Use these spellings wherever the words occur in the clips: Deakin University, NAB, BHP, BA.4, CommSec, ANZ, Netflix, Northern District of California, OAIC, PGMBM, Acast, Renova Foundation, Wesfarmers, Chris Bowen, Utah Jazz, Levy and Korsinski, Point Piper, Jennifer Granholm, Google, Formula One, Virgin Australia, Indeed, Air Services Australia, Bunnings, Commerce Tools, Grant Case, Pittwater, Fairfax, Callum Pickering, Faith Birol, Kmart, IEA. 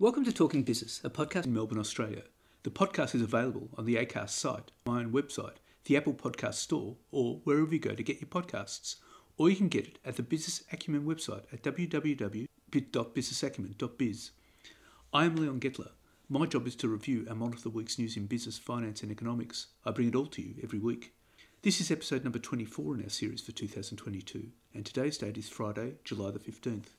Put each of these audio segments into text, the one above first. Welcome to Talking Business, a podcast in Melbourne, Australia. The podcast is available on the Acast site, my own website, the Apple Podcast Store, or wherever you go to get your podcasts. Or you can get it at the Business Acumen website at www.businessacumen.biz. I am Leon Gettler. My job is to review and monitor the week's news in business, finance and economics. I bring it all to you every week. This is episode number 24 in our series for 2022, and today's date is Friday, July the 15th.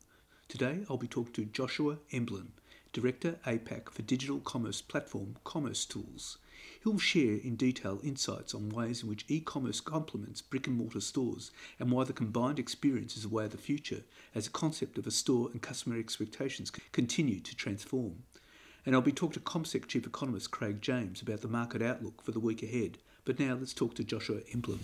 Today I'll be talking to Joshua Emblin, Director APAC for digital commerce platform Commerce Tools. He'll share in detail insights on ways in which e-commerce complements brick-and-mortar stores and why the combined experience is the way of the future as the concept of a store and customer expectations continue to transform. And I'll be talking to CommSec Chief Economist Craig James about the market outlook for the week ahead. But now let's talk to Joshua Emblin.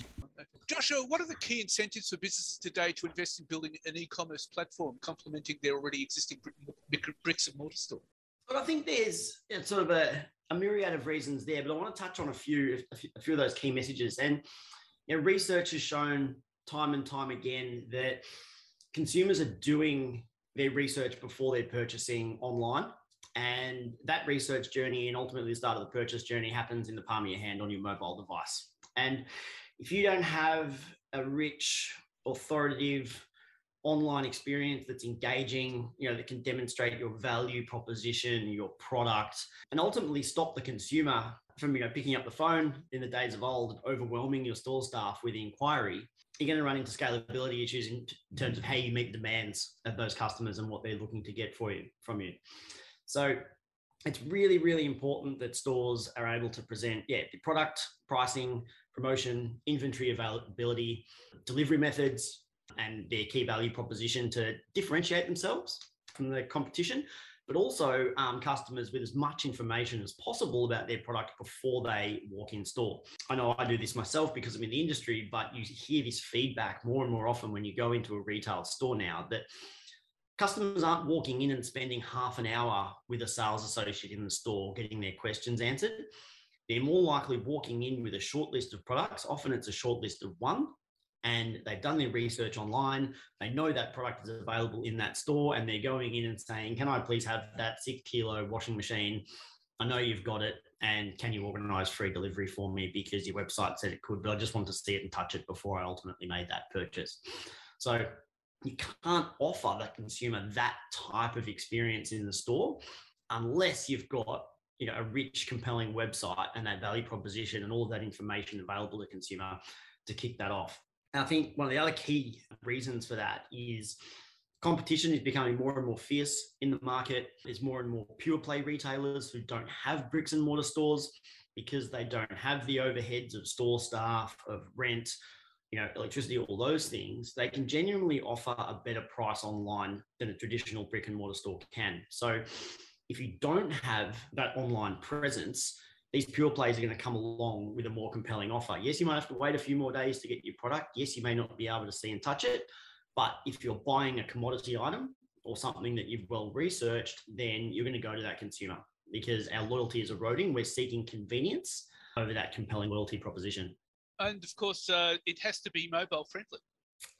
Joshua, what are the key incentives for businesses today to invest in building an e-commerce platform complementing their already existing bricks and mortar store? But I think there's sort of a myriad of reasons there, but I want to touch on a few of those key messages. And research has shown time and time again that consumers are doing their research before they're purchasing online. And that research journey and ultimately the start of the purchase journey happens in the palm of your hand on your mobile device. And if you don't have a rich, authoritative online experience that's engaging, that can demonstrate your value proposition, your product, and ultimately stop the consumer from, picking up the phone in the days of old, overwhelming your store staff with inquiry, you're going to run into scalability issues in terms of how you meet demands of those customers and what they're looking to get from you. So it's really, really important that stores are able to present, the product, pricing, promotion, inventory availability, delivery methods, and their key value proposition to differentiate themselves from the competition, but also customers with as much information as possible about their product before they walk in store. I know I do this myself because I'm in the industry, but you hear this feedback more and more often when you go into a retail store now that customers aren't walking in and spending half an hour with a sales associate in the store getting their questions answered. They're more likely walking in with a short list of products. Often it's a short list of one, and they've done their research online. They know that product is available in that store, and they're going in and saying, can I please have that 6 kilo washing machine? I know you've got it, and can you organise free delivery for me because your website said it could, but I just want to see it and touch it before I ultimately made that purchase. So you can't offer the consumer that type of experience in the store unless you've got a rich, compelling website and that value proposition and all of that information available to consumer to kick that off. And I think one of the other key reasons for that is competition is becoming more and more fierce in the market. There's more and more pure play retailers who don't have bricks and mortar stores because they don't have the overheads of store staff, of rent, electricity, all those things. They can genuinely offer a better price online than a traditional brick and mortar store can. So if you don't have that online presence, these pure plays are going to come along with a more compelling offer. Yes, you might have to wait a few more days to get your product. Yes, you may not be able to see and touch it. But if you're buying a commodity item or something that you've well researched, then you're going to go to that consumer because our loyalty is eroding. We're seeking convenience over that compelling loyalty proposition. And of course, it has to be mobile friendly.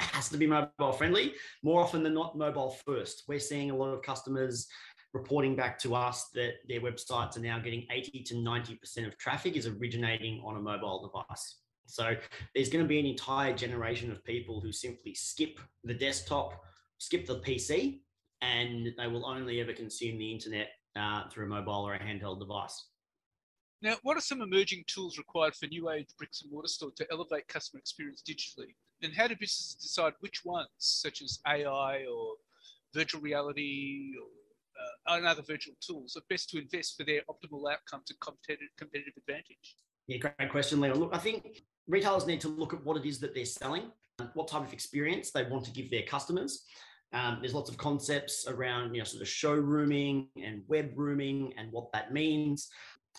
It has to be mobile friendly. More often than not, mobile first. We're seeing a lot of customers reporting back to us that their websites are now getting 80 to 90% of traffic is originating on a mobile device. So there's going to be an entire generation of people who simply skip the desktop, skip the PC, and they will only ever consume the internet through a mobile or a handheld device. Now, what are some emerging tools required for new age bricks and mortar store to elevate customer experience digitally? And how do businesses decide which ones, such as AI or virtual reality or other virtual tools, are best to invest for their optimal outcomes and competitive advantage? Yeah, great question, Leon. Look, I think retailers need to look at what it is that they're selling, what type of experience they want to give their customers. There's lots of concepts around sort of showrooming and web rooming and what that means.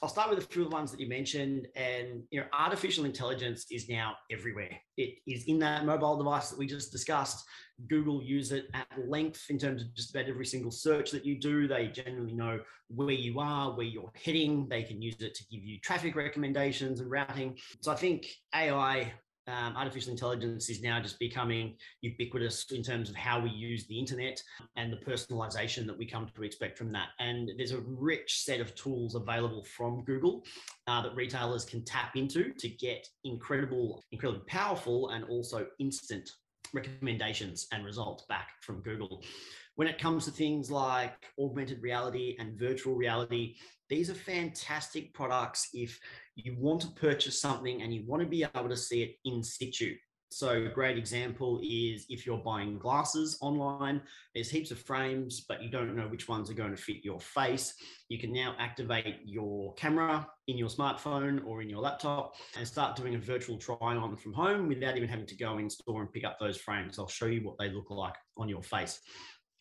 I'll start with a few of the ones that you mentioned, and artificial intelligence is now everywhere. It is in that mobile device that we just discussed. Google use it at length in terms of just about every single search that you do. They generally know where you are, where you're heading. They can use it to give you traffic recommendations and routing. So I think AI Artificial intelligence is now just becoming ubiquitous in terms of how we use the internet and the personalization that we come to expect from that. And there's a rich set of tools available from Google that retailers can tap into to get incredibly powerful and also instant recommendations and results back from Google. When it comes to things like augmented reality and virtual reality, these are fantastic products if you want to purchase something and you want to be able to see it in situ. So a great example is if you're buying glasses online, there's heaps of frames, but you don't know which ones are going to fit your face. You can now activate your camera in your smartphone or in your laptop and start doing a virtual try-on from home without even having to go in store and pick up those frames. I'll show you what they look like on your face.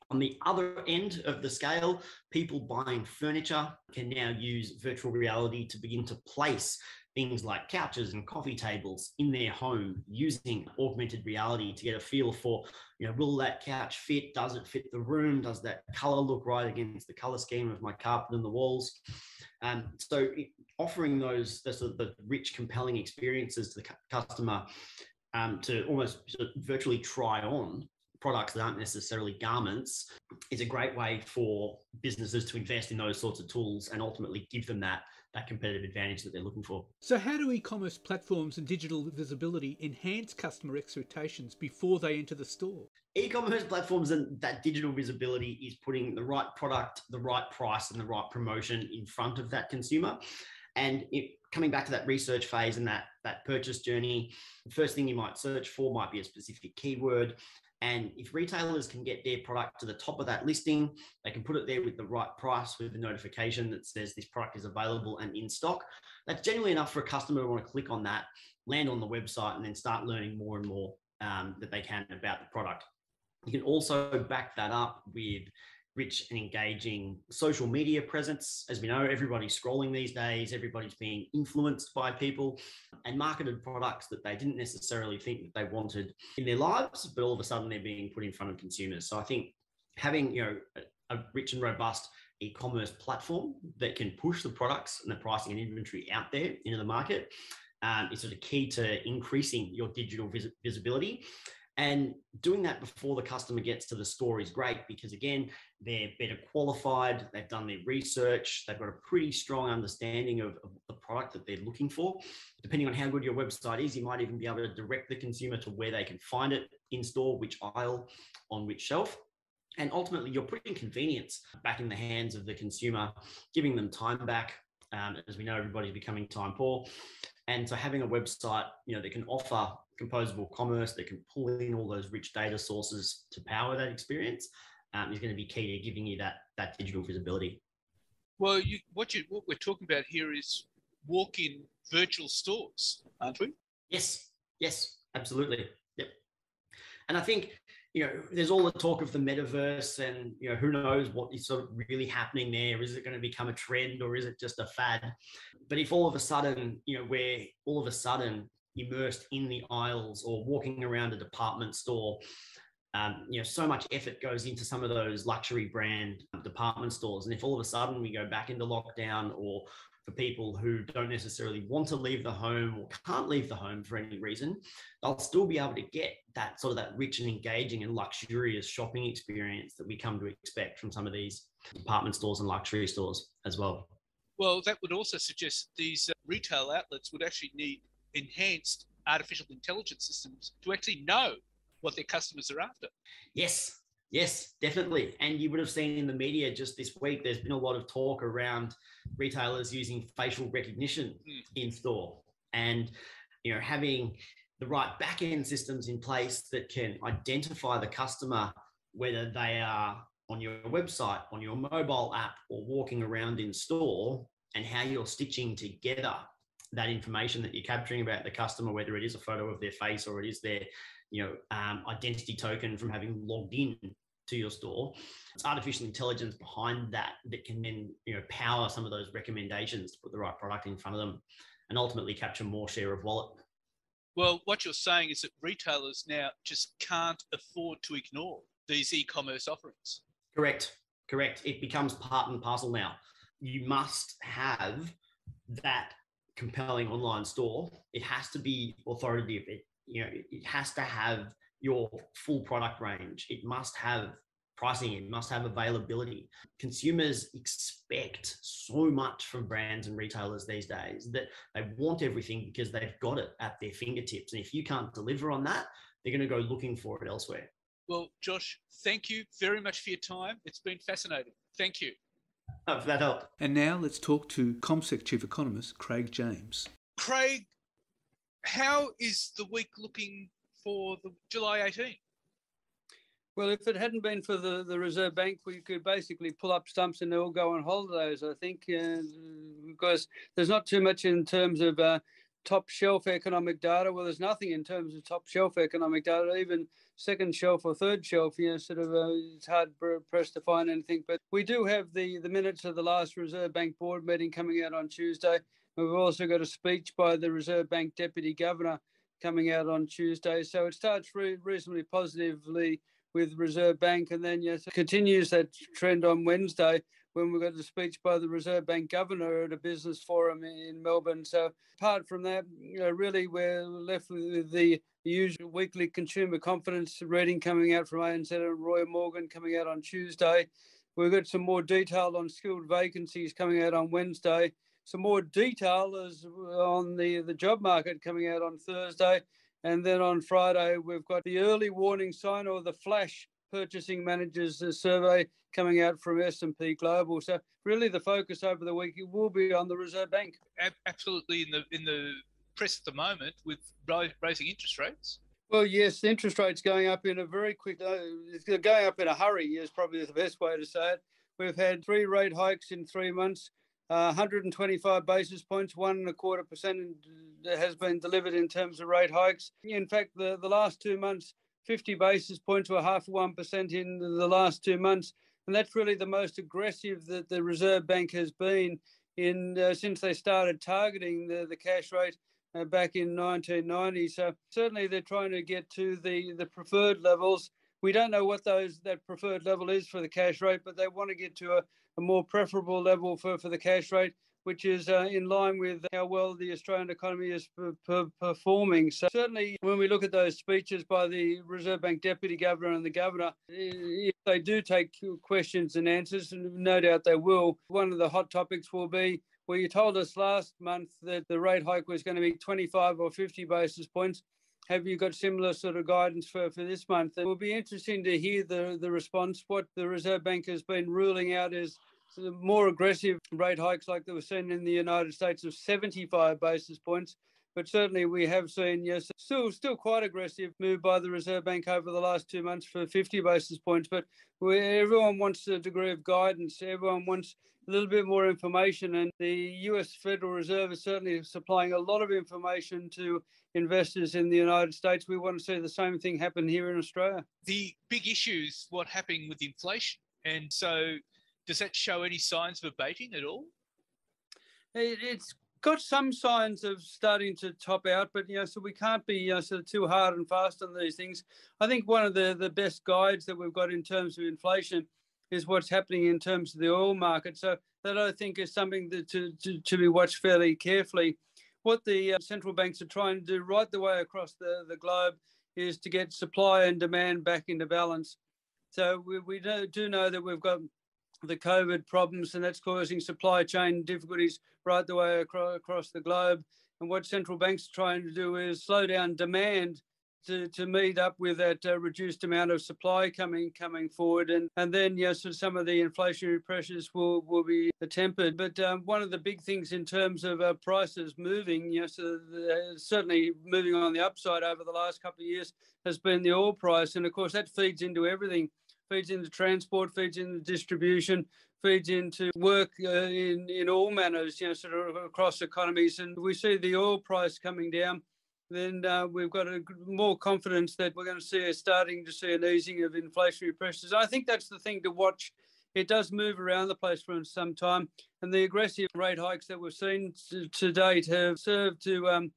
On the other end of the scale, people buying furniture can now use virtual reality to begin to place things like couches and coffee tables in their home using augmented reality to get a feel for, will that couch fit? Does it fit the room? Does that color look right against the color scheme of my carpet and the walls? So offering the rich, compelling experiences to the customer to almost virtually try on products that aren't necessarily garments is a great way for businesses to invest in those sorts of tools and ultimately give them that competitive advantage that they're looking for. So how do e-commerce platforms and digital visibility enhance customer expectations before they enter the store? E-commerce platforms and that digital visibility is putting the right product, the right price and the right promotion in front of that consumer. And coming back to that research phase and that purchase journey, the first thing you might search for might be a specific keyword. And if retailers can get their product to the top of that listing, they can put it there with the right price with a notification that says this product is available and in stock. That's generally enough for a customer to want to click on that, land on the website, and then start learning more and more that they can about the product. You can also back that up with rich and engaging social media presence. As we know, everybody's scrolling these days, everybody's being influenced by people and marketed products that they didn't necessarily think that they wanted in their lives, but all of a sudden they're being put in front of consumers. So I think having a rich and robust e-commerce platform that can push the products and the pricing and inventory out there into the market is sort of key to increasing your digital visibility. And doing that before the customer gets to the store is great because, again, they're better qualified, they've done their research, they've got a pretty strong understanding of the product that they're looking for. Depending on how good your website is, you might even be able to direct the consumer to where they can find it in store, which aisle, on which shelf. And ultimately, you're putting convenience back in the hands of the consumer, giving them time back. As we know, everybody's becoming time poor. And so having a website, that can offer composable commerce, that can pull in all those rich data sources to power that experience is going to be key to giving you that digital visibility. Well, what we're talking about here is walk-in virtual stores, aren't we? Yes, absolutely. Yep. And I think, there's all the talk of the metaverse and, who knows what is sort of really happening there. Is it going to become a trend or is it just a fad? But if all of a sudden, we're all of a sudden immersed in the aisles or walking around a department store, so much effort goes into some of those luxury brand department stores. And if all of a sudden we go back into lockdown or for people who don't necessarily want to leave the home or can't leave the home for any reason, they'll still be able to get that sort of that rich and engaging and luxurious shopping experience that we come to expect from some of these department stores and luxury stores as well. Well, that would also suggest these retail outlets would actually need enhanced artificial intelligence systems to actually know what their customers are after. Yes, definitely. And you would have seen in the media just this week, there's been a lot of talk around retailers using facial recognition in store and, having the right back-end systems in place that can identify the customer, whether they are on your website, on your mobile app, or walking around in store, and how you're stitching together that information that you're capturing about the customer, whether it is a photo of their face or it is their identity token from having logged in to your store. It's artificial intelligence behind that can then power some of those recommendations to put the right product in front of them and ultimately capture more share of wallet. Well, what you're saying is that retailers now just can't afford to ignore these e-commerce offerings. Correct. It becomes part and parcel now. You must have that compelling online store. It has to be authoritative. It you know, it has to have your full product range. It must have pricing. It must have availability. Consumers expect so much from brands and retailers these days that they want everything because they've got it at their fingertips. And if you can't deliver on that, they're going to go looking for it elsewhere. Well, Josh, thank you very much for your time. It's been fascinating. Thank you. Oh, that helped. And now let's talk to CommSec Chief Economist, Craig James. Craig, how is the week looking for the July 18? Well, if it hadn't been for the Reserve Bank, we could basically pull up stumps and all go on holidays, I think, because there's not too much in terms of top shelf economic data. Well, there's nothing in terms of top shelf economic data, even second shelf or third shelf, you know, sort of it's hard pressed to find anything. But we do have the minutes of the last Reserve Bank board meeting coming out on Tuesday. We've also got a speech by the Reserve Bank Deputy Governor coming out on Tuesday. So it starts reasonably positively with Reserve Bank, and then yes, it continues that trend on Wednesday when we got the speech by the Reserve Bank Governor at a business forum in Melbourne. So apart from that, you know, really we're left with the usual weekly consumer confidence reading coming out from ANZ and Roy Morgan coming out on Tuesday. We've got some more detail on skilled vacancies coming out on Wednesday. Some more detail is on the job market coming out on Thursday. And then on Friday, we've got the early warning sign or the flash purchasing managers survey coming out from S&P Global. So really the focus over the week will be on the Reserve Bank. Absolutely in the press at the moment with raising interest rates. Well, yes, interest rates going up in a very quick, going up in a hurry is probably the best way to say it. We've had 3 rate hikes in 3 months. 125 basis points, 1.25% has been delivered in terms of rate hikes. In fact, the last 2 months, 50 basis points were 0.5% in the last 2 months. And that's really the most aggressive that the Reserve Bank has been in since they started targeting the cash rate back in 1990. So certainly they're trying to get to the preferred levels. We don't know what that preferred level is for the cash rate, but they want to get to a more preferable level for the cash rate, which is in line with how well the Australian economy is performing. So certainly when we look at those speeches by the Reserve Bank Deputy Governor and the Governor, if they do take questions and answers, and no doubt they will, one of the hot topics will be, well, you told us last month that the rate hike was going to be 25 or 50 basis points. Have you got similar sort of guidance for this month? It will be interesting to hear the response. What the Reserve Bank has been ruling out is sort of more aggressive rate hikes like that were seen in the United States of 75 basis points. But certainly we have seen, yes, still quite aggressive move by the Reserve Bank over the last 2 months for 50 basis points. But everyone wants a degree of guidance. Everyone wants a little bit more information. And the US Federal Reserve is certainly supplying a lot of information to investors in the United States. We want to see the same thing happen here in Australia. The big issue is what's happening with inflation. And so does that show any signs of abating at all? It's got some signs of starting to top out, but, you know, so we can't be sort of too hard and fast on these things. I think one of the best guides that we've got in terms of inflation is what's happening in terms of the oil market. So that, I think, is something that to be watched fairly carefully. What the central banks are trying to do right the way across the globe is to get supply and demand back into balance. So we do know that we've got the COVID problems, and that's causing supply chain difficulties right the way across the globe. And what central banks are trying to do is slow down demand to meet up with that reduced amount of supply coming forward. And then, yes, so some of the inflationary pressures will be tempered. But one of the big things in terms of prices moving, yes, so certainly moving on the upside over the last couple of years has been the oil price. And, of course, that feeds into everything. Feeds into transport, feeds into distribution, feeds into work in all manners, you know, sort of across economies. And we see the oil price coming down, then we've got more confidence that we're going to see starting to see an easing of inflationary pressures. I think that's the thing to watch. It does move around the place for some time. And the aggressive rate hikes that we've seen to date have served to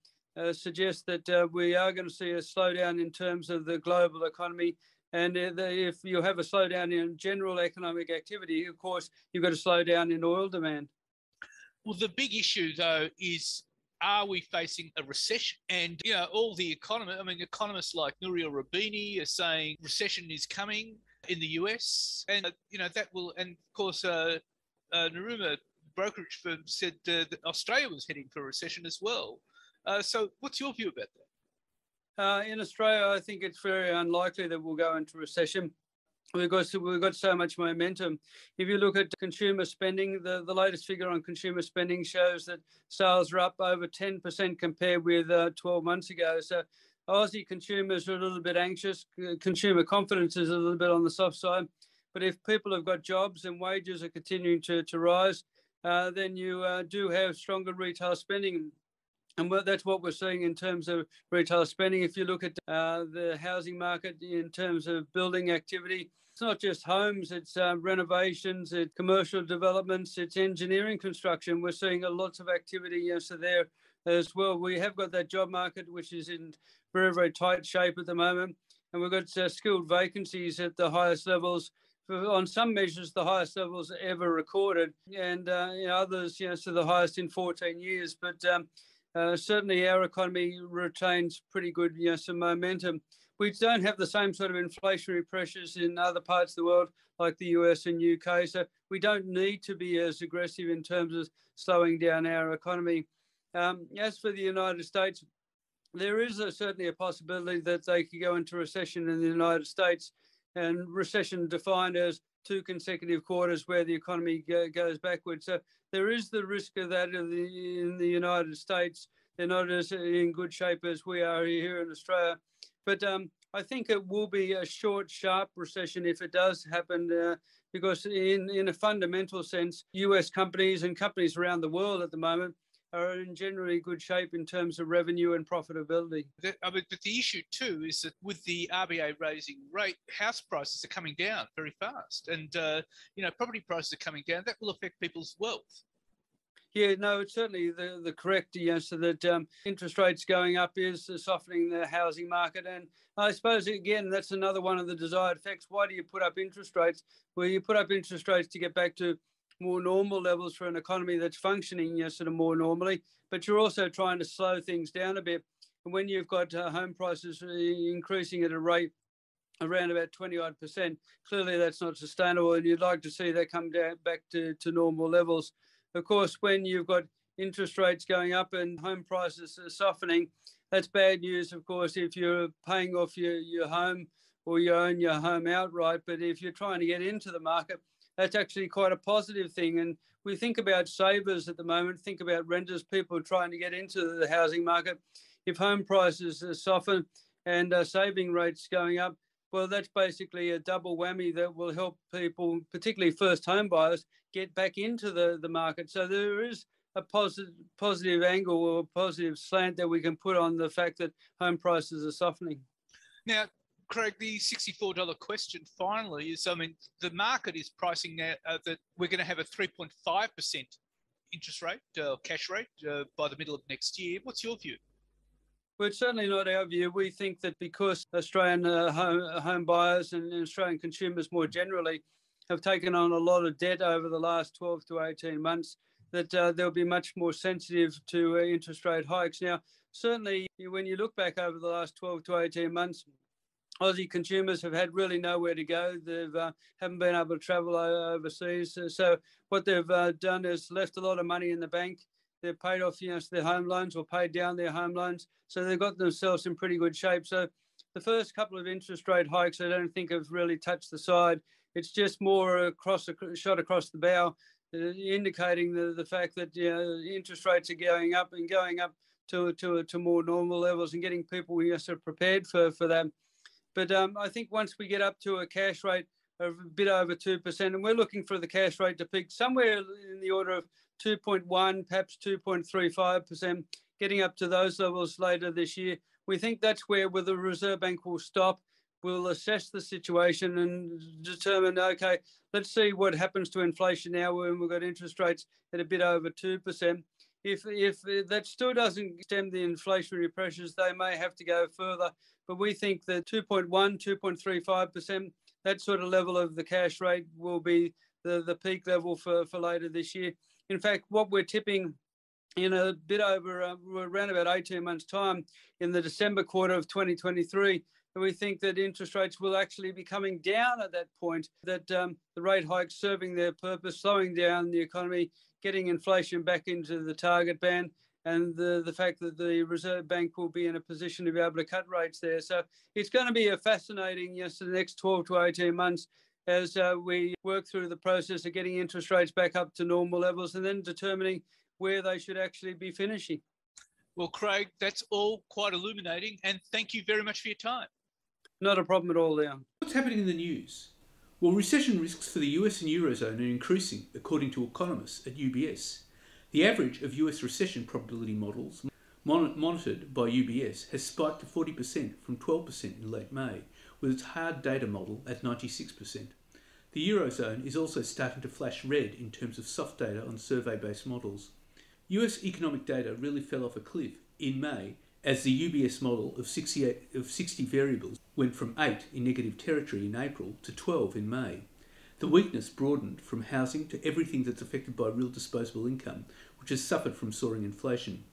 suggest that we are going to see a slowdown in terms of the global economy. And if you have a slowdown in general economic activity, of course, you've got a slowdown in oil demand. Well, the big issue, though, is are we facing a recession? And, you know, all the economists, I mean, economists like Nouriel Roubini are saying recession is coming in the US. And, you know, that will, and of course, Naruma brokerage firm said that Australia was heading for a recession as well. So what's your view about that? In Australia, I think it's very unlikely that we'll go into recession. We've got so much momentum. If you look at consumer spending, the latest figure on consumer spending shows that sales are up over 10% compared with 12 months ago. So Aussie consumers are a little bit anxious. Consumer confidence is a little bit on the soft side. But if people have got jobs and wages are continuing to rise, then you do have stronger retail spending. And that's what we're seeing in terms of retail spending. If you look at the housing market in terms of building activity, it's not just homes, it's renovations, it's commercial developments, it's engineering construction. We're seeing lots of activity there as well. We have got that job market, which is in very, very tight shape at the moment. And we've got skilled vacancies at the highest levels. On some measures, the highest levels ever recorded, and others, so the highest in 14 years. But certainly our economy retains pretty good, some momentum. We don't have the same sort of inflationary pressures in other parts of the world, like the US and UK. So we don't need to be as aggressive in terms of slowing down our economy. As for the United States, there is certainly a possibility that they could go into recession in the United States. And recession defined as 2 consecutive quarters where the economy goes backwards. So there is the risk of that in the United States. They're not as in good shape as we are here in Australia. But I think it will be a short, sharp recession if it does happen, because in a fundamental sense, US companies and companies around the world at the moment are in generally good shape in terms of revenue and profitability. But the issue too is that with the RBA raising rate, house prices are coming down very fast, and property prices are coming down. That will affect people's wealth. Yeah, no, it's certainly the correct answer that interest rates going up is softening the housing market. And I suppose, again, that's another one of the desired effects. Why do you put up interest rates? Well, you put up interest rates to get back to more normal levels for an economy that's functioning more normally, but you're also trying to slow things down a bit. And when you've got home prices increasing at a rate around about 20-odd%, clearly that's not sustainable, and you'd like to see that come down back to normal levels. Of course, when you've got interest rates going up and home prices are softening, that's bad news, of course, if you're paying off your home or you own your home outright. But if you're trying to get into the market, that's actually quite a positive thing. And we think about savers at the moment, think about renters, people trying to get into the housing market. If home prices soften and saving rates going up, well, that's basically a double whammy that will help people, particularly first home buyers, get back into the market. So there is a positive angle or a positive slant that we can put on the fact that home prices are softening. Now, Craig, the $64 question finally is, the market is pricing now that we're going to have a 3.5% interest rate, cash rate, by the middle of next year. What's your view? Well, it's certainly not our view. We think that because Australian home buyers and Australian consumers more generally have taken on a lot of debt over the last 12 to 18 months, that they'll be much more sensitive to interest rate hikes. Now, certainly when you look back over the last 12 to 18 months, Aussie consumers have had really nowhere to go. They haven't been able to travel overseas. So what they've done is left a lot of money in the bank. They've paid off their home loans or paid down their home loans. So they've got themselves in pretty good shape. So the first couple of interest rate hikes, I don't think have really touched the side. It's just more shot across the bow, indicating the fact that interest rates are going up and going up to more normal levels and getting people prepared for that. But I think once we get up to a cash rate of a bit over 2%, and we're looking for the cash rate to peak somewhere in the order of 2.1, perhaps 2.35%, getting up to those levels later this year, we think that's where the Reserve Bank will stop. We'll assess the situation and determine, okay, let's see what happens to inflation now when we've got interest rates at a bit over 2%. If that still doesn't stem the inflationary pressures, they may have to go further. But we think that 2.1, 2.35%, that sort of level of the cash rate will be the peak level for later this year. In fact, what we're tipping in a bit over around about 18 months' time in the December quarter of 2023. And we think that interest rates will actually be coming down at that point, that the rate hikes serving their purpose, slowing down the economy, getting inflation back into the target band, and the fact that the Reserve Bank will be in a position to be able to cut rates there. So it's going to be a fascinating, yes, the next 12 to 18 months as we work through the process of getting interest rates back up to normal levels and then determining where they should actually be finishing. Well, Craig, that's all quite illuminating, and thank you very much for your time. Not a problem at all, Leon. What's happening in the news? Well, recession risks for the US and Eurozone are increasing, according to economists at UBS. The average of US recession probability models monitored by UBS has spiked to 40% from 12% in late May, with its hard data model at 96%. The Eurozone is also starting to flash red in terms of soft data on survey-based models. US economic data really fell off a cliff in May as the UBS model of 60 variables went from 8 in negative territory in April to 12 in May. The weakness broadened from housing to everything that's affected by real disposable income, which has suffered from soaring inflation.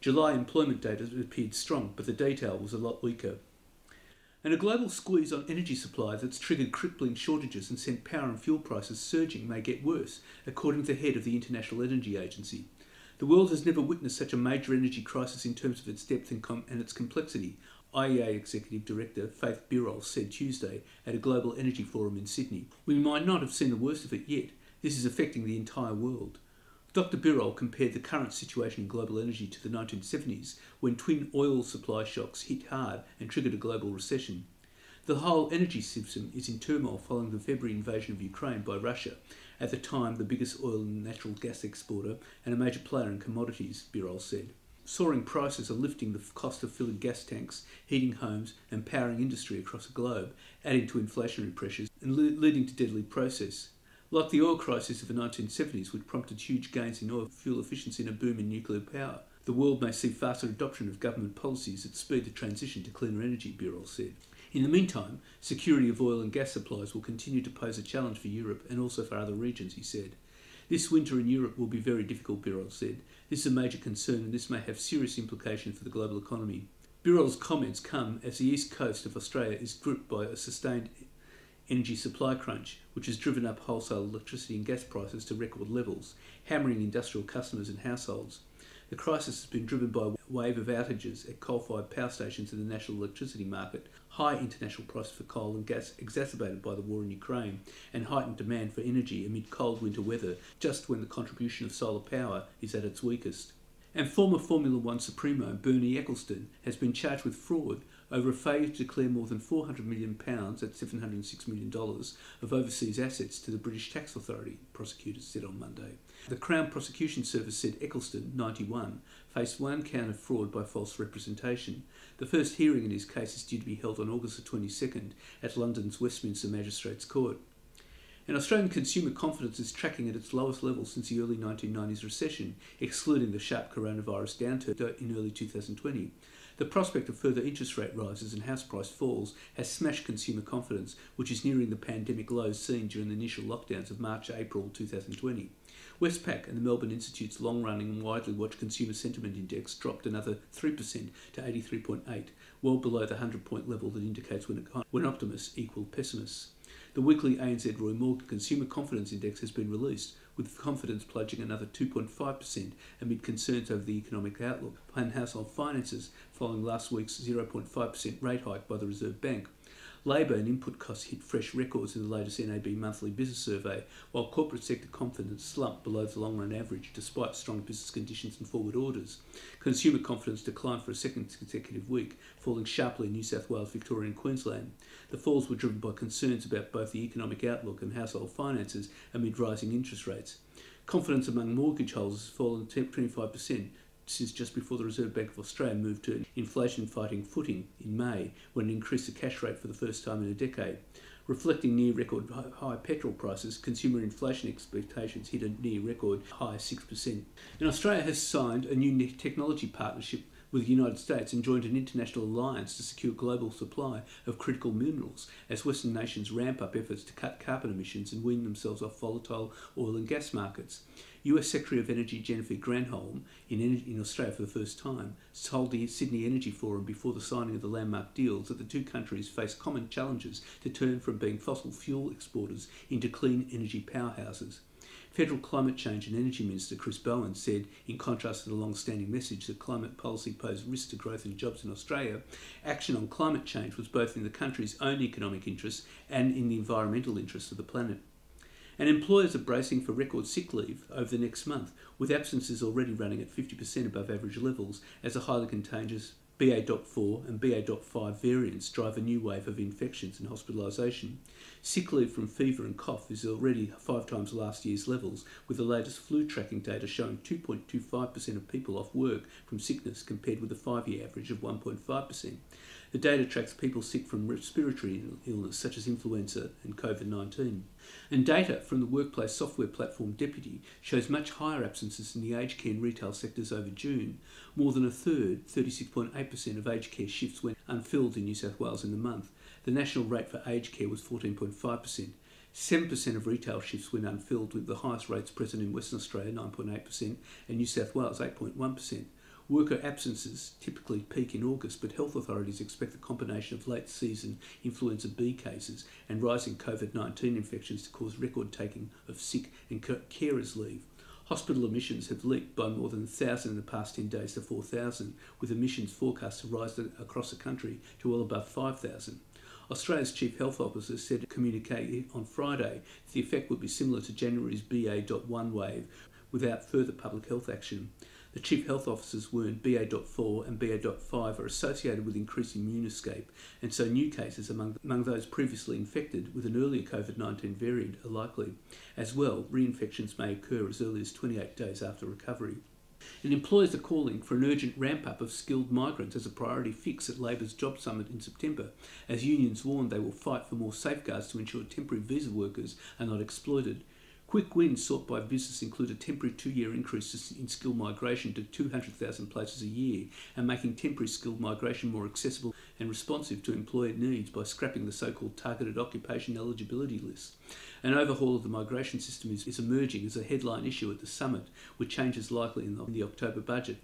July employment data appeared strong, but the detail was a lot weaker. And a global squeeze on energy supply that's triggered crippling shortages and sent power and fuel prices surging may get worse, according to the head of the International Energy Agency. The world has never witnessed such a major energy crisis in terms of its depth and its complexity, IEA Executive Director Faith Birol said Tuesday at a global energy forum in Sydney. We might not have seen the worst of it yet. This is affecting the entire world. Dr Birol compared the current situation in global energy to the 1970s, when twin oil supply shocks hit hard and triggered a global recession. The whole energy system is in turmoil following the February invasion of Ukraine by Russia, at the time the biggest oil and natural gas exporter and a major player in commodities, Birol said. Soaring prices are lifting the cost of filling gas tanks, heating homes and powering industry across the globe, adding to inflationary pressures and leading to deadly process. Like the oil crisis of the 1970s, which prompted huge gains in oil fuel efficiency and a boom in nuclear power, the world may see faster adoption of government policies that speed the transition to cleaner energy, Birol said. In the meantime, security of oil and gas supplies will continue to pose a challenge for Europe and also for other regions, he said. This winter in Europe will be very difficult, Birol said. This is a major concern and this may have serious implications for the global economy. Birol's comments come as the east coast of Australia is gripped by a sustained energy supply crunch, which has driven up wholesale electricity and gas prices to record levels, hammering industrial customers and households. The crisis has been driven by a wave of outages at coal-fired power stations in the national electricity market, high international prices for coal and gas exacerbated by the war in Ukraine, and heightened demand for energy amid cold winter weather just when the contribution of solar power is at its weakest. And former Formula One Supremo Bernie Ecclestone has been charged with fraud over a failure to declare more than £400 million at $706 million of overseas assets to the British Tax Authority, prosecutors said on Monday. The Crown Prosecution Service said Ecclestone, 91, faced one count of fraud by false representation. The first hearing in his case is due to be held on August 22nd at London's Westminster Magistrates' Court. And Australian consumer confidence is tracking at its lowest level since the early 1990s recession, excluding the sharp coronavirus downturn in early 2020. The prospect of further interest rate rises and house price falls has smashed consumer confidence, which is nearing the pandemic lows seen during the initial lockdowns of March-April 2020. Westpac and the Melbourne Institute's long-running and widely watched Consumer Sentiment Index dropped another 3% to 83.8, well below the 100-point level that indicates when optimists equal pessimists. The weekly ANZ Roy Morgan Consumer Confidence Index has been released, with confidence plunging another 2.5% amid concerns over the economic outlook and household finances following last week's 0.5% rate hike by the Reserve Bank. Labour and input costs hit fresh records in the latest NAB monthly business survey, while corporate sector confidence slumped below the long-run average despite strong business conditions and forward orders. Consumer confidence declined for a second consecutive week, falling sharply in New South Wales, Victoria and Queensland. The falls were driven by concerns about both the economic outlook and household finances amid rising interest rates. Confidence among mortgage holders has fallen 25%. Since just before the Reserve Bank of Australia moved to inflation-fighting footing in May, when it increased the cash rate for the first time in a decade. Reflecting near-record high petrol prices, consumer inflation expectations hit a near-record high 6%. And Australia has signed a new technology partnership with the United States and joined an international alliance to secure global supply of critical minerals as Western nations ramp up efforts to cut carbon emissions and wean themselves off volatile oil and gas markets. US Secretary of Energy Jennifer Granholm in Australia for the first time told the Sydney Energy Forum before the signing of the landmark deals that the two countries face common challenges to turn from being fossil fuel exporters into clean energy powerhouses. Federal Climate Change and Energy Minister Chris Bowen said, in contrast to the long-standing message that climate policy posed risks to growth and jobs in Australia, action on climate change was both in the country's own economic interests and in the environmental interests of the planet. And employers are bracing for record sick leave over the next month, with absences already running at 50% above average levels as the highly contagious BA.4 and BA.5 variants drive a new wave of infections and hospitalisation. Sick leave from fever and cough is already 5 times last year's levels, with the latest flu tracking data showing 2.25% of people off work from sickness compared with the 5-year average of 1.5%. The data tracks people sick from respiratory illness such as influenza and COVID-19. And data from the workplace software platform Deputy shows much higher absences in the aged care and retail sectors over June. More than a third, 36.8% of aged care shifts went unfilled in New South Wales in the month. The national rate for aged care was 14.5%. 7% of retail shifts went unfilled, with the highest rates present in Western Australia, 9.8%, and New South Wales, 8.1%. Worker absences typically peak in August, but health authorities expect a combination of late season influenza B cases and rising COVID-19 infections to cause record taking of sick and carers leave. Hospital admissions have leaped by more than 1,000 in the past 10 days to 4,000, with admissions forecast to rise across the country to well above 5,000. Australia's Chief Health Officer said in a communique on Friday that the effect would be similar to January's BA.1 wave without further public health action. The Chief Health Officers warned BA.4 and BA.5 are associated with increasing immune escape, and so new cases among those previously infected with an earlier COVID-19 variant are likely. As well, reinfections may occur as early as 28 days after recovery. And employers are calling for an urgent ramp-up of skilled migrants as a priority fix at Labor's Job Summit in September, as unions warn they will fight for more safeguards to ensure temporary visa workers are not exploited. Quick wins sought by business include a temporary 2-year increase in skilled migration to 200,000 places a year and making temporary skilled migration more accessible and responsive to employer needs by scrapping the so-called targeted occupation eligibility list. An overhaul of the migration system is emerging as a headline issue at the summit, with changes likely in the October budget.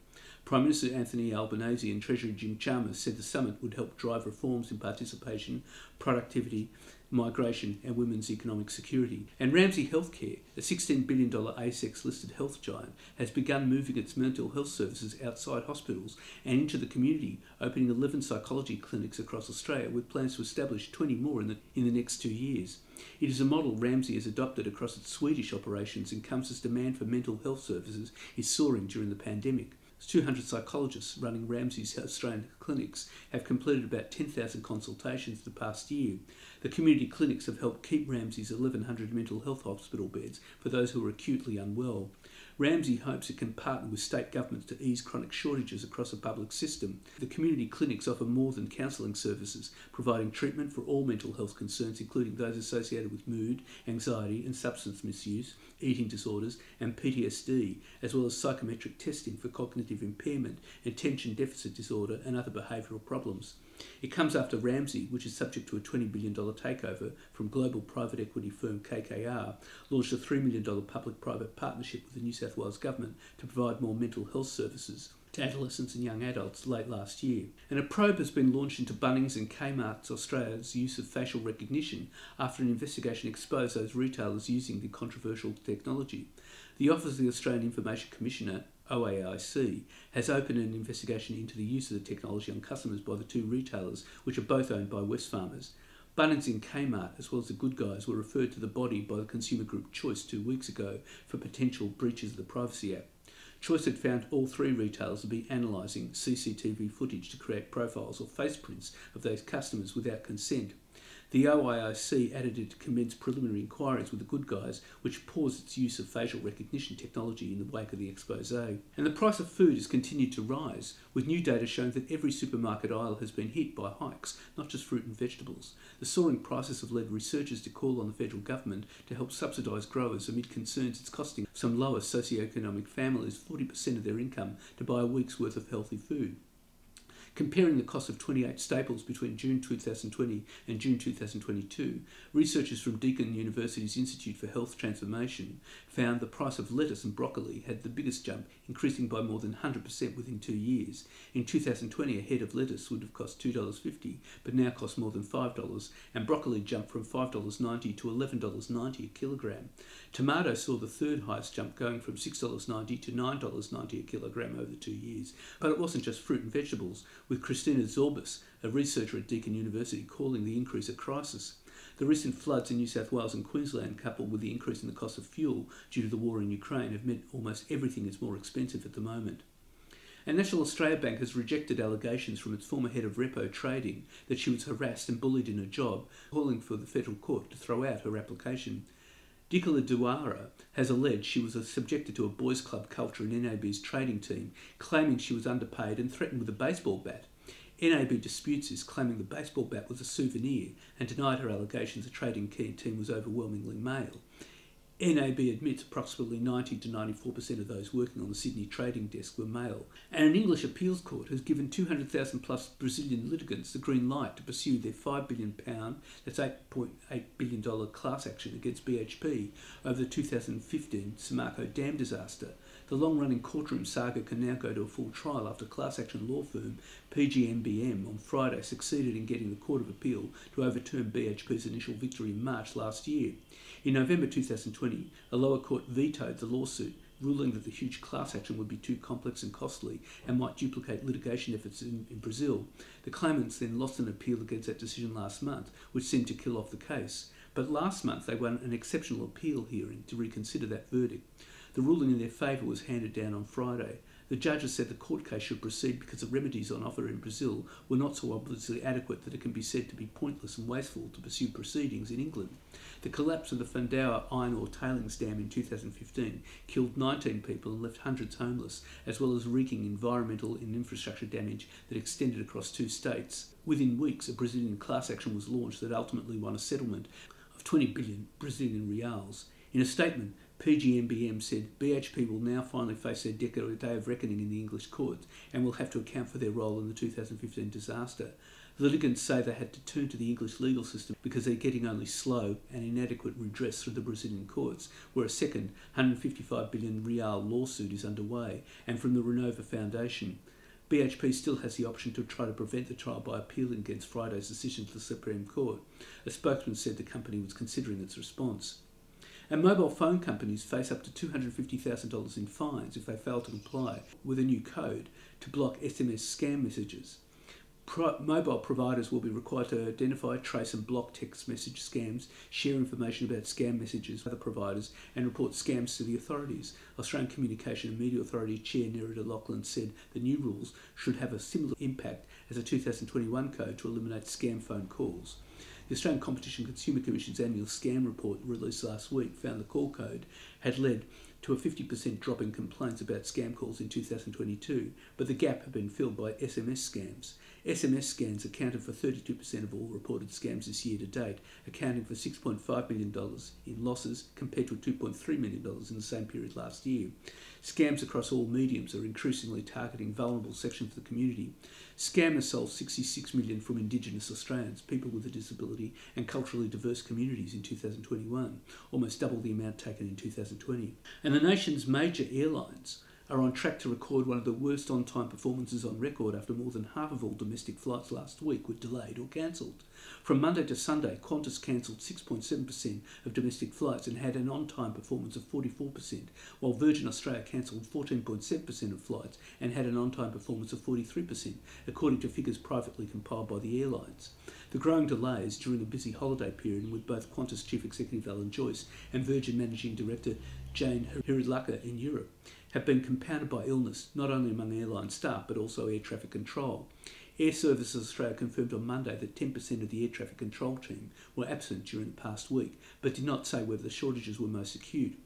Prime Minister Anthony Albanese and Treasurer Jim Chalmers said the summit would help drive reforms in participation, productivity, migration and women's economic security. And Ramsay Health Care, a $16 billion ASX-listed health giant, has begun moving its mental health services outside hospitals and into the community, opening 11 psychology clinics across Australia with plans to establish 20 more in the next 2 years. It is a model Ramsay has adopted across its Swedish operations and comes as demand for mental health services is soaring during the pandemic. 200 psychologists running Ramsay's Australian clinics have completed about 10,000 consultations the past year. The community clinics have helped keep Ramsay's 1,100 mental health hospital beds for those who are acutely unwell. Ramsay hopes it can partner with state governments to ease chronic shortages across the public system. The community clinics offer more than counselling services, providing treatment for all mental health concerns, including those associated with mood, anxiety and substance misuse, eating disorders and PTSD, as well as psychometric testing for cognitive impairment, attention deficit disorder and other behavioural problems. It comes after Ramsay, which is subject to a $20 billion takeover from global private equity firm KKR, launched a $3 million public-private partnership with the New South Wales Government to provide more mental health services to adolescents and young adults late last year. And a probe has been launched into Bunnings and Kmart's Australia's use of facial recognition after an investigation exposed those retailers using the controversial technology. The Office of the Australian Information Commissioner, OAIC, has opened an investigation into the use of the technology on customers by the two retailers, which are both owned by Wesfarmers. Bunnings and Kmart, as well as The Good Guys, were referred to the body by the consumer group Choice 2 weeks ago for potential breaches of the Privacy Act. Choice had found all three retailers to be analysing CCTV footage to create profiles or face prints of those customers without consent. The OAIC added it to commence preliminary inquiries with The Good Guys, which paused its use of facial recognition technology in the wake of the expose. And the price of food has continued to rise, with new data showing that every supermarket aisle has been hit by hikes, not just fruit and vegetables. The soaring prices have led researchers to call on the federal government to help subsidise growers amid concerns it's costing some lower socioeconomic families 40% of their income to buy a week's worth of healthy food. Comparing the cost of 28 staples between June 2020 and June 2022, researchers from Deakin University's Institute for Health Transformation found the price of lettuce and broccoli had the biggest jump, increasing by more than 100% within 2 years. In 2020, a head of lettuce would have cost $2.50, but now costs more than $5, and broccoli jumped from $5.90 to $11.90 a kilogram. Tomatoes saw the third highest jump, going from $6.90 to $9.90 a kilogram over the 2 years. But it wasn't just fruit and vegetables, with Christina Zorbas, a researcher at Deakin University, calling the increase a crisis. The recent floods in New South Wales and Queensland, coupled with the increase in the cost of fuel due to the war in Ukraine, have meant almost everything is more expensive at the moment. And National Australia Bank has rejected allegations from its former head of repo trading that she was harassed and bullied in her job, calling for the federal court to throw out her application. Dicola Duara has alleged she was subjected to a boys' club culture in NAB's trading team, claiming she was underpaid and threatened with a baseball bat. NAB disputes this, claiming the baseball bat was a souvenir, and denied her allegations the trading team was overwhelmingly male. NAB admits approximately 90 to 94% of those working on the Sydney trading desk were male. And an English appeals court has given 200,000 plus Brazilian litigants the green light to pursue their £5 billion, that's $8.8 billion class action against BHP over the 2015 Samarco dam disaster. The long-running courtroom saga can now go to a full trial after class action law firm PGMBM on Friday succeeded in getting the Court of Appeal to overturn BHP's initial victory in March last year. In November 2020, a lower court vetoed the lawsuit, ruling that the huge class action would be too complex and costly and might duplicate litigation efforts in Brazil. The claimants then lost an appeal against that decision last month, which seemed to kill off the case. But last month they won an exceptional appeal hearing to reconsider that verdict. The ruling in their favour was handed down on Friday. The judges said the court case should proceed because the remedies on offer in Brazil were not so obviously adequate that it can be said to be pointless and wasteful to pursue proceedings in England. The collapse of the Fundão iron ore tailings dam in 2015 killed 19 people and left hundreds homeless, as well as wreaking environmental and infrastructure damage that extended across 2 states. Within weeks, a Brazilian class action was launched that ultimately won a settlement of 20 billion Brazilian reals. In a statement, PGMBM said BHP will now finally face their day of reckoning in the English courts and will have to account for their role in the 2015 disaster. The litigants say they had to turn to the English legal system because they're getting only slow and inadequate redress through the Brazilian courts, where a second 155 billion real lawsuit is underway, and from the Renova Foundation. BHP still has the option to try to prevent the trial by appealing against Friday's decision to the Supreme Court. A spokesman said the company was considering its response. And mobile phone companies face up to $250,000 in fines if they fail to comply with a new code to block SMS scam messages. Mobile providers will be required to identify, trace and block text message scams, share information about scam messages with other providers and report scams to the authorities. Australian Communication and Media Authority Chair Nerida Loughlin said the new rules should have a similar impact as a 2021 code to eliminate scam phone calls. The Australian Competition Consumer Commission's annual scam report released last week found the call code had led to a 50% drop in complaints about scam calls in 2022, but the gap had been filled by SMS scams. SMS scams accounted for 32% of all reported scams this year to date, accounting for $6.5 million in losses compared to $2.3 million in the same period last year. Scams across all mediums are increasingly targeting vulnerable sections of the community. Scammers sold $66 million from Indigenous Australians, people with a disability and culturally diverse communities in 2021, almost double the amount taken in 2020. And the nation's major airlines are on track to record one of the worst on-time performances on record after more than half of all domestic flights last week were delayed or cancelled. From Monday to Sunday, Qantas cancelled 6.7% of domestic flights and had an on-time performance of 44%, while Virgin Australia cancelled 14.7% of flights and had an on-time performance of 43%, according to figures privately compiled by the airlines. The growing delays during a busy holiday period, with both Qantas Chief Executive Alan Joyce and Virgin Managing Director Jane Hirilacker in Europe, have been compounded by illness, not only among airline staff, but also air traffic control. Air Services Australia confirmed on Monday that 10% of the air traffic control team were absent during the past week, but did not say whether the shortages were most acute.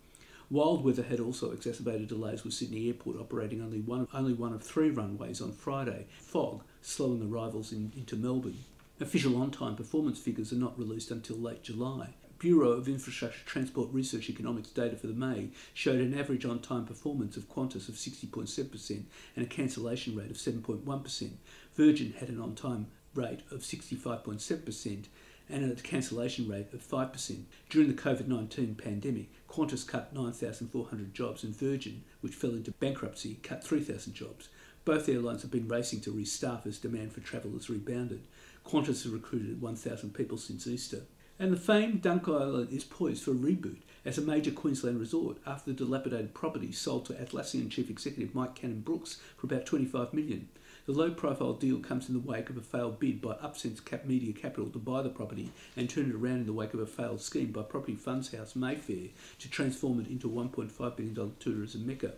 Wild weather had also exacerbated delays, with Sydney Airport operating only one of 3 runways on Friday, fog slowing arrivals into Melbourne. Official on-time performance figures are not released until late July. Bureau of Infrastructure Transport Research Economics data for the May showed an average on-time performance of Qantas of 60.7% and a cancellation rate of 7.1%. Virgin had an on-time rate of 65.7% and a cancellation rate of 5%. During the COVID-19 pandemic, Qantas cut 9,400 jobs and Virgin, which fell into bankruptcy, cut 3,000 jobs. Both airlines have been racing to restaff as demand for travel has rebounded. Qantas has recruited 1,000 people since Easter. And the famed Dunk Island is poised for a reboot as a major Queensland resort after the dilapidated property sold to Atlassian Chief Executive Mike Cannon-Brookes for about $25 million. The low-profile deal comes in the wake of a failed bid by Upsense Media Capital to buy the property and turn it around in the wake of a failed scheme by property funds house Mayfair to transform it into a $1.5 billion tourism mecca.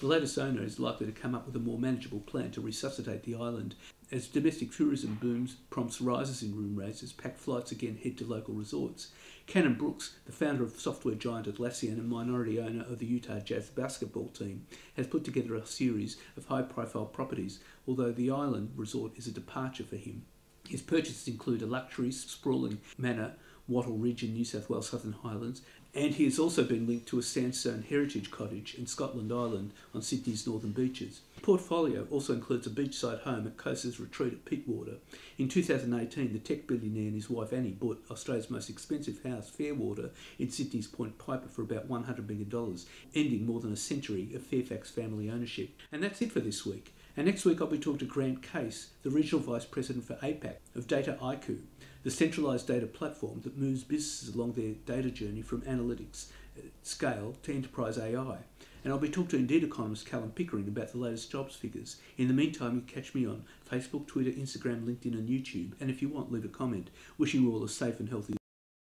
The latest owner is likely to come up with a more manageable plan to resuscitate the island as domestic tourism booms, prompts rises in room rates as packed flights again head to local resorts. Cannon-Brookes, the founder of software giant Atlassian and minority owner of the Utah Jazz basketball team, has put together a series of high-profile properties, although the island resort is a departure for him. His purchases include a luxury, sprawling manor, Wattle Ridge in New South Wales Southern Highlands, and he has also been linked to a sandstone heritage cottage in Scotland Island on Sydney's northern beaches. The portfolio also includes a beachside home at Coasters Retreat at Pittwater. In 2018, the tech billionaire and his wife Annie bought Australia's most expensive house, Fairwater, in Sydney's Point Piper for about $100 million, ending more than a century of Fairfax family ownership. And that's it for this week. And next week I'll be talking to Grant Case, the Regional Vice President for APAC of Data IQ, the centralised data platform that moves businesses along their data journey from analytics at scale to enterprise AI. And I'll be talking to Indeed economist Callum Pickering about the latest jobs figures. In the meantime, you can catch me on Facebook, Twitter, Instagram, LinkedIn and YouTube. And if you want, leave a comment. Wishing you all a safe and healthy